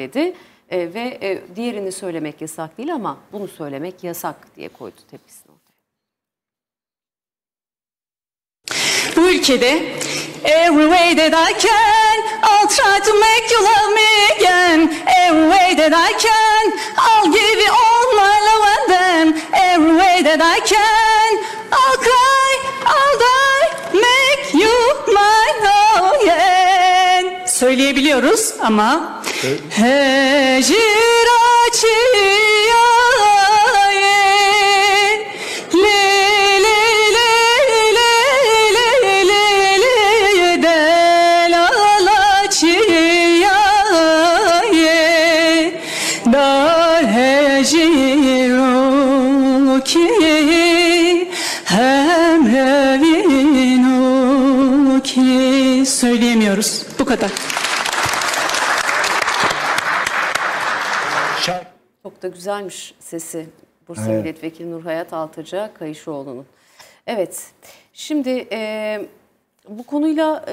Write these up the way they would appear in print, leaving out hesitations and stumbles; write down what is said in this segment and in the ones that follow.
söyledi ve diğerini söylemek yasak değil ama bunu söylemek yasak diye koydu tepkisini ortaya. Bu ülkede every way that I can, I'll try to make you love me again. Every way that I can, I'll give you all my love and then. Every way that I can, I'll cry, I'll die, make you mine again. Söyleyebiliyoruz ama evet. Söyleyemiyoruz. Bu kadar. Çok da güzelmiş sesi Bursa evet. Milletvekili Nurhayat Altaca Kayışoğlu'nun. Evet. Şimdi bu konuyla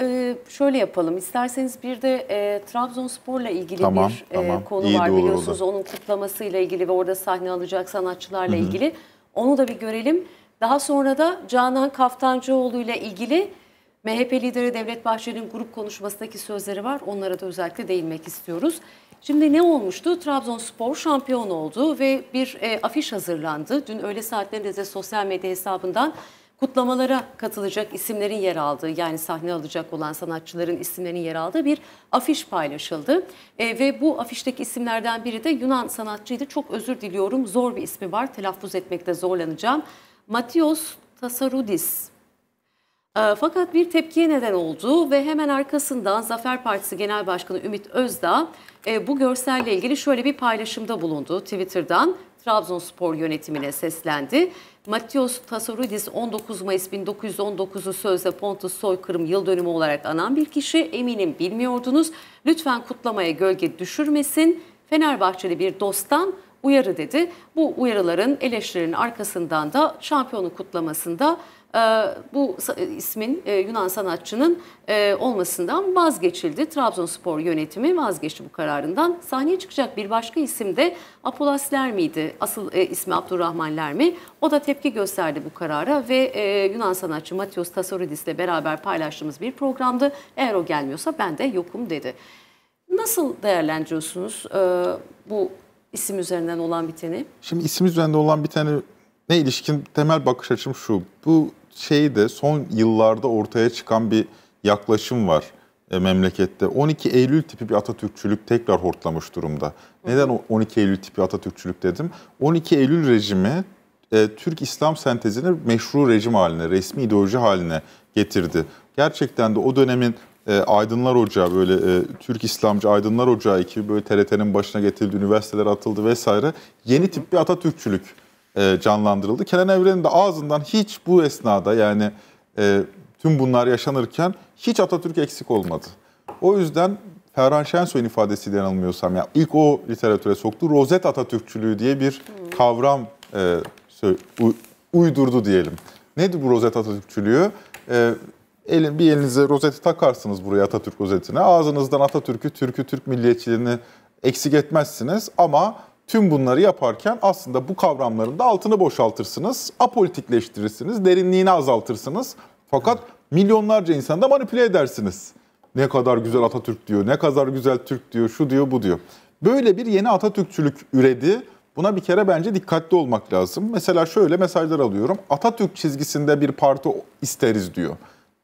şöyle yapalım. İsterseniz bir de Trabzonspor'la ilgili tamam, bir konu İyi var biliyorsunuz. Onun kutlamasıyla ilgili ve orada sahne alacak sanatçılarla Hı-hı. ilgili. Onu da bir görelim. Daha sonra da Canan Kaftancıoğlu ile ilgili MHP lideri Devlet Bahçeli'nin grup konuşmasındaki sözleri var. Onlara da özellikle değinmek istiyoruz. Şimdi ne olmuştu? Trabzonspor şampiyon oldu ve bir afiş hazırlandı. Dün öğle saatlerinde de sosyal medya hesabından kutlamalara katılacak isimlerin yer aldığı, yani sahne alacak olan sanatçıların isimlerinin yer aldığı bir afiş paylaşıldı. Ve bu afişteki isimlerden biri de Yunan sanatçıydı. Çok özür diliyorum. Zor bir ismi var. Telaffuz etmekte zorlanacağım. Matthaios Tsahouridis. Fakat bir tepkiye neden oldu ve hemen arkasından Zafer Partisi Genel Başkanı Ümit Özdağ bu görselle ilgili şöyle bir paylaşımda bulundu. Twitter'dan Trabzonspor yönetimine seslendi. Matthaios Tsahouridis 19 Mayıs 1919'u sözde Pontus soykırım yıl dönümü olarak anan bir kişi. Eminim bilmiyordunuz. Lütfen kutlamaya gölge düşürmesin. Fenerbahçeli bir dosttan uyarı dedi. Bu uyarıların, eleştirilerin arkasından da şampiyonu kutlamasında bu ismin Yunan sanatçının olmasından vazgeçildi. Trabzonspor yönetimi vazgeçti bu kararından. Sahneye çıkacak bir başka isim de Apulas Lermi'ydi. Asıl ismi Abdurrahman Lermi. O da tepki gösterdi bu karara ve Yunan sanatçı Matthaios Tsahouridis ile beraber paylaştığımız bir programdı. Eğer o gelmiyorsa ben de yokum dedi. Nasıl değerlendiriyorsunuz bu isim üzerinden olan biteni? Şimdi isim üzerinden olan biteni ne ilişkin temel bakış açım şu. Bu şeyde son yıllarda ortaya çıkan bir yaklaşım var memlekette. 12 Eylül tipi bir Atatürkçülük tekrar hortlamış durumda. Neden 12 Eylül tipi Atatürkçülük dedim? 12 Eylül rejimi Türk İslam sentezini meşru rejim haline, resmi ideoloji haline getirdi. Gerçekten de o dönemin Aydınlar Ocağı, böyle Türk İslamcı Aydınlar Ocağı ekibi böyle TRT'nin başına getirildi, üniversitelere atıldı vesaire. Yeni tip bir Atatürkçülük canlandırıldı. Kenan Evren'in de ağzından hiç bu esnada, yani tüm bunlar yaşanırken hiç Atatürk eksik olmadı. O yüzden Ferhan Şensoy'un ifadesiyle yanılmıyorsam, yani ilk o literatüre soktu. Rozet Atatürkçülüğü diye bir kavram uydurdu diyelim. Nedir bu rozet Atatürkçülüğü? Bir elinize rozeti takarsınız buraya, Atatürk rozetine. Ağzınızdan Atatürk'ü, Türk milliyetçiliğini eksik etmezsiniz ama tüm bunları yaparken aslında bu kavramların da altını boşaltırsınız, apolitikleştirirsiniz, derinliğini azaltırsınız. Fakat milyonlarca insanı da manipüle edersiniz. Ne kadar güzel Atatürk diyor, ne kadar güzel Türk diyor, şu diyor, bu diyor. Böyle bir yeni Atatürkçülük üredi. Buna bir kere bence dikkatli olmak lazım. Mesela şöyle mesajlar alıyorum. Atatürk çizgisinde bir parti isteriz diyor.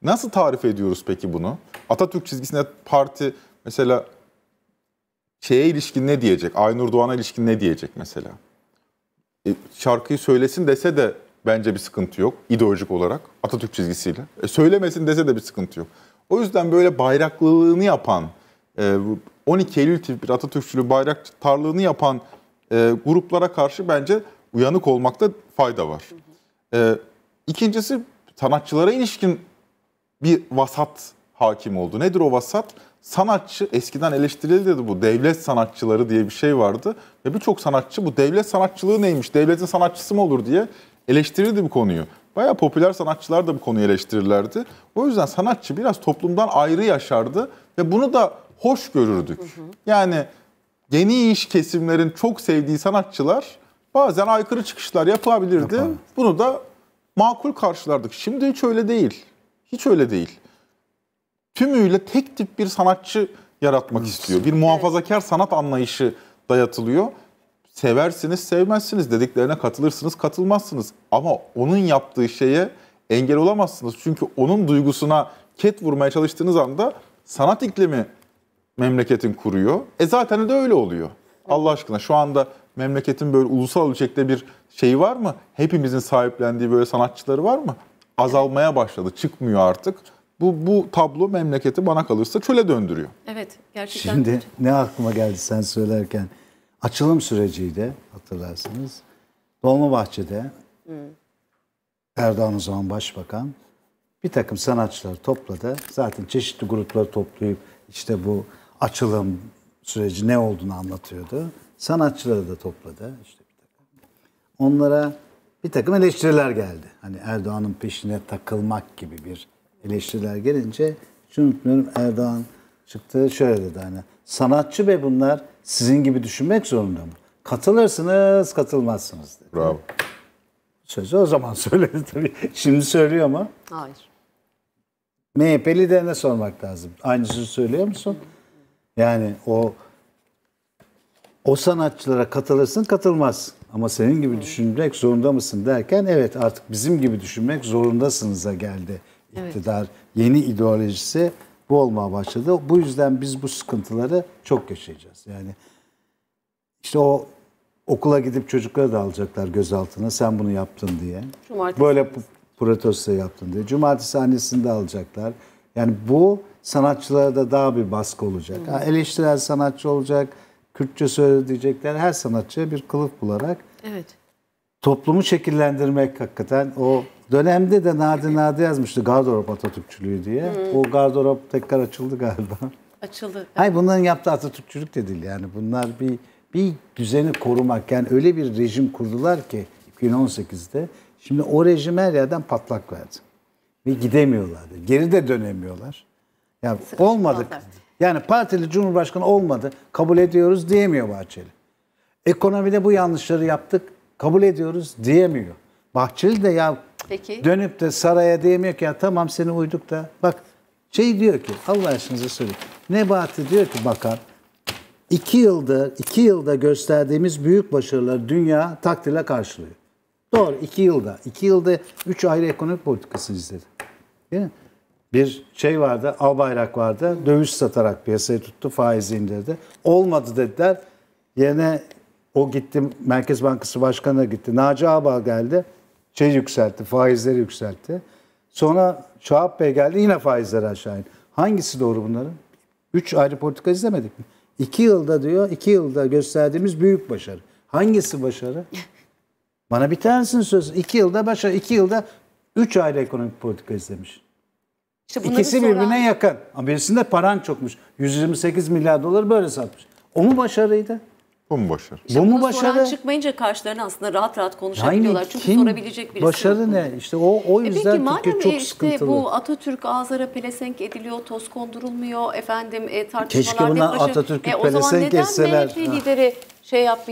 Nasıl tarif ediyoruz peki bunu? Atatürk çizgisinde parti mesela... Şeye ilişkin ne diyecek? Aynur Doğan'a ilişkin ne diyecek mesela? Şarkıyı söylesin dese de bence bir sıkıntı yok ideolojik olarak Atatürk çizgisiyle. Söylemesin dese de bir sıkıntı yok. O yüzden böyle bayraklılığını yapan, 12 Eylül tipi bir Atatürkçülüğü bayraktarlığını yapan gruplara karşı bence uyanık olmakta fayda var. İkincisi sanatçılara ilişkin bir vasat hakim oldu. Nedir o vasat? Sanatçı, eskiden eleştirildi bu devlet sanatçıları diye bir şey vardı. Ve birçok sanatçı bu devlet sanatçılığı neymiş, devletin sanatçısı mı olur diye eleştirirdi bu konuyu. Bayağı popüler sanatçılar da bu konuyu eleştirirlerdi. O yüzden sanatçı biraz toplumdan ayrı yaşardı ve bunu da hoş görürdük. Yani geniş kesimlerin çok sevdiği sanatçılar bazen aykırı çıkışlar yapabilirdi. Yapalım. Bunu da makul karşılardık. Şimdi hiç öyle değil. Hiç öyle değil. Tümüyle tek tip bir sanatçı yaratmak istiyor. Bir muhafazakar sanat anlayışı dayatılıyor. Seversiniz, sevmezsiniz, dediklerine katılırsınız, katılmazsınız. Ama onun yaptığı şeye engel olamazsınız. Çünkü onun duygusuna ket vurmaya çalıştığınız anda sanat iklimi memleketin kuruyor. Zaten de öyle oluyor. Allah aşkına şu anda memleketin böyle ulusal ölçekte bir şeyi var mı? Hepimizin sahiplendiği böyle sanatçıları var mı? Azalmaya başladı, çıkmıyor artık. Bu tablo memleketi bana kalırsa çöle döndürüyor. Evet, gerçekten. Şimdi ne aklıma geldi sen söylerken? Açılım süreciydi, hatırlarsınız. Dolmabahçe'de Erdoğan o zaman başbakan bir takım sanatçıları topladı. Zaten çeşitli grupları toplayıp işte bu açılım süreci ne olduğunu anlatıyordu. Sanatçıları da topladı. İşte bir takım. Onlara bir takım eleştiriler geldi. Hani Erdoğan'ın peşine takılmak gibi bir eleştiriler gelince hiç unutmuyorum, Erdoğan çıktı şöyle dedi, hani sanatçı bey bunlar sizin gibi düşünmek zorunda mı? Katılırsınız, katılmazsınız dedi. Bravo. Sözü o zaman söyledi tabii. Şimdi söylüyor mu? Hayır. MHP liderine sormak lazım. Aynı sözü söylüyor musun? Yani o sanatçılara katılırsın, katılmaz. Ama senin gibi düşünmek zorunda mısın derken, evet artık bizim gibi düşünmek zorundasınız'a geldi iktidar. Evet. Yeni ideolojisi bu olmaya başladı. Bu yüzden biz bu sıkıntıları çok yaşayacağız. Yani işte o okula gidip çocukları da alacaklar gözaltına. Sen bunu yaptın diye. Cumartesi. Böyle protesto yaptın diye. Cumartesi annesini de alacaklar. Yani bu sanatçılara da daha bir baskı olacak. Ha, eleştirel sanatçı olacak. Kürtçe söyle diyecekler. Her sanatçıya bir kılıf bularak toplumu şekillendirmek hakikaten o dönemde de Nadi yazmıştı gardırop Atatürkçülüğü diye. O gardırop tekrar açıldı galiba. Açıldı. Evet. Hayır, bunların yaptığı Atatürkçülük de değil yani. Bunlar bir düzeni korumak, yani öyle bir rejim kurdular ki 2018'de. Şimdi o rejim her yerden patlak verdi. Ve gidemiyorlar. Geri de dönemiyorlar. Yani olmadık. Yani partili cumhurbaşkanı olmadı. Kabul ediyoruz diyemiyor Bahçeli. Ekonomide bu yanlışları yaptık. Kabul ediyoruz diyemiyor. Bahçeli de ya dönüp de saraya diyemiyor ki ya tamam seni uyduk da. Bak şey diyor ki, Allah aşkınıza söyleyeyim. Nebati diyor ki bakan, 2 yılda gösterdiğimiz büyük başarılar dünya takdirle karşılıyor. Doğru, 2 yılda 3 ayrı ekonomik politikası izledi. Değil mi? Bir şey vardı, Albayrak vardı, döviz satarak piyasayı tuttu, faizi indirdi. Olmadı dediler, yerine o gitti, Merkez Bankası Başkanı'na gitti. Naci Ağabey geldi, yükseltti, faizleri yükseltti. Sonra Çağap Bey geldi, yine faizleri aşağı indi. Hangisi doğru bunların? 3 ayrı politika izlemedik mi? 2 yılda diyor, 2 yılda gösterdiğimiz büyük başarı. Hangisi başarı? Bana bir tanesini söz. 2 yılda başarı, 2 yılda 3 ayrı ekonomik politika izlemiş. İşte İkisi birbirine yakın. Birisinde paran çokmuş. 128 milyar doları böyle satmış. O mu başarıydı? Bu mu başarı? İşte bu mu başarı? Soran çıkmayınca karşılarına aslında rahat rahat konuşabiliyorlar. Yani çünkü sorabilecek birisi. Başarı ne? İşte o yüzden Türkiye çok sıkıntılı. İşte bu Atatürk ağızlara pelesenk ediliyor, toz kondurulmuyor, efendim tartışmalar. Keşke buna Atatürk'ü pelesenk etseler. O zaman neden MHP lideri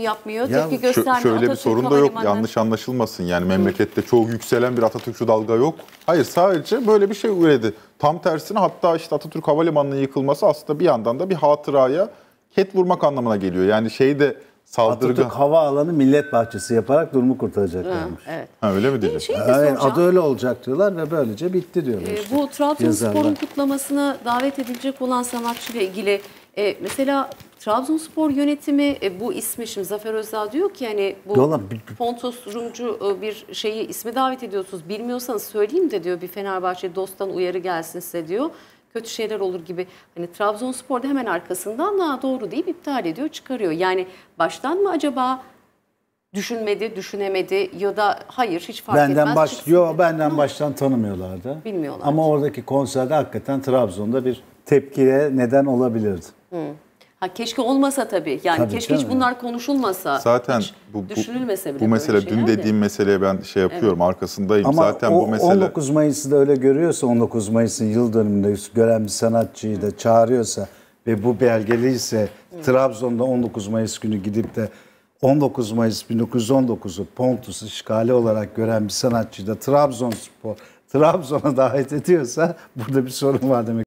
yapmıyor? Ya, tepki göstermiyor. Şöyle bir sorun da yok. Yanlış anlaşılmasın. Yani memlekette çok yükselen bir Atatürkçü dalga yok. Hayır, sadece böyle bir şey üredi. Tam tersine, hatta işte Atatürk Havalimanı'nın yıkılması aslında bir yandan da bir hatıraya ket vurmak anlamına geliyor. Yani şeyi de saldırgan. Atatürk Havaalanı millet bahçesi yaparak durumu kurtaracaklarmış. Evet. Ha, öyle mi diyecek? Evet, adı öyle olacak diyorlar ve böylece bitti diyorlar. İşte. Bu Trabzonspor'un kutlamasına davet edilecek olan sanatçıyla ilgili mesela Trabzonspor yönetimi bu ismi, şimdi Zafer Özal diyor ki hani bu Pontus Rumcu bir şeyi, ismi davet ediyorsunuz, bilmiyorsanız söyleyeyim de diyor, bir Fenerbahçe dosttan uyarı gelsin size diyor. Kötü şeyler olur gibi. Hani Trabzonspor'da hemen arkasından daha doğru deyip iptal ediyor, çıkarıyor. Yani baştan mı acaba düşünmedi, düşünemedi ya da hayır hiç fark etmez. Yok, benden baştan tanımıyorlardı. Bilmiyorlardı. Ama oradaki konserde hakikaten Trabzon'da bir tepkiye neden olabilirdi. Ha, keşke olmasa tabii. Yani tabii, keşke hiç bunlar konuşulmasa. Zaten düşünülmese bile. Bu mesele, dün dediğim meseleye ben şey yapıyorum, arkasındayım. Ama zaten bu mesele. 19 Mayıs'ı da öyle görüyorsa, 19 Mayıs'ın yıl dönümünde gören bir sanatçıyı da çağırıyorsa ve bu belgeli ise Trabzon'da 19 Mayıs günü gidip de 19 Mayıs 1919'u Pontus işgali olarak gören bir sanatçı da Trabzonspor, Trabzon'a davet ediyorsa burada bir sorun var demek.